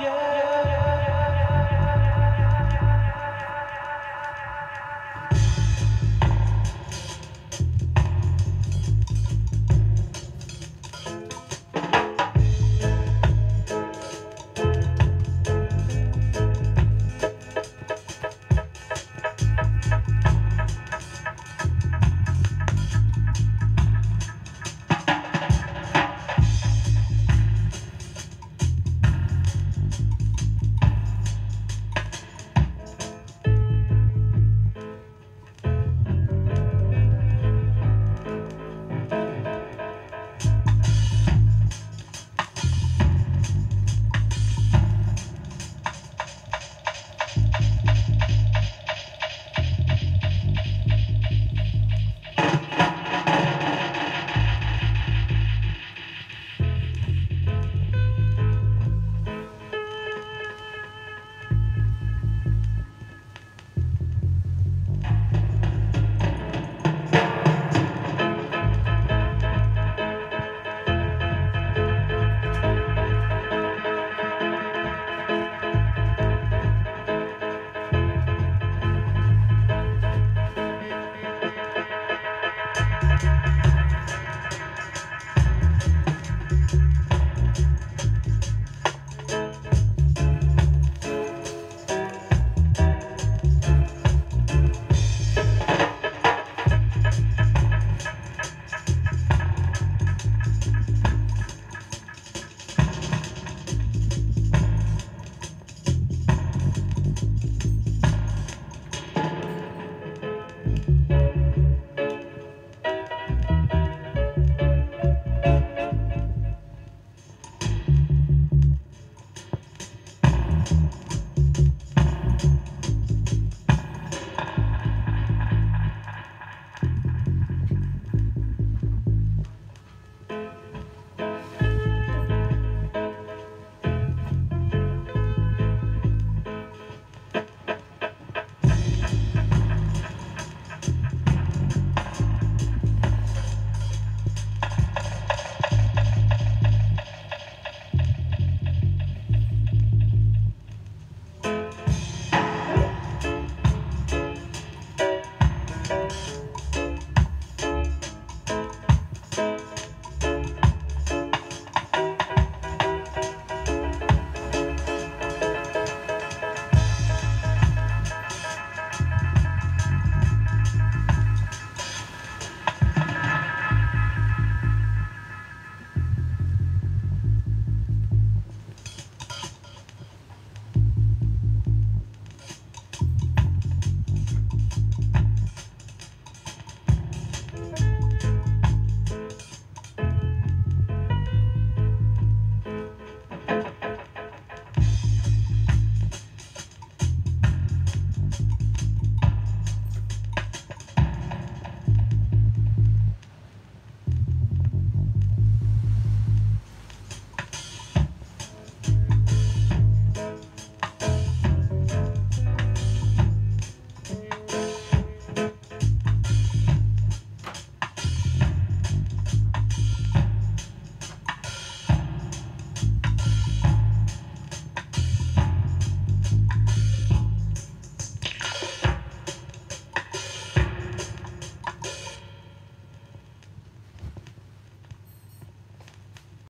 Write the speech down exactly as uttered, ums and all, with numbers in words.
yeah.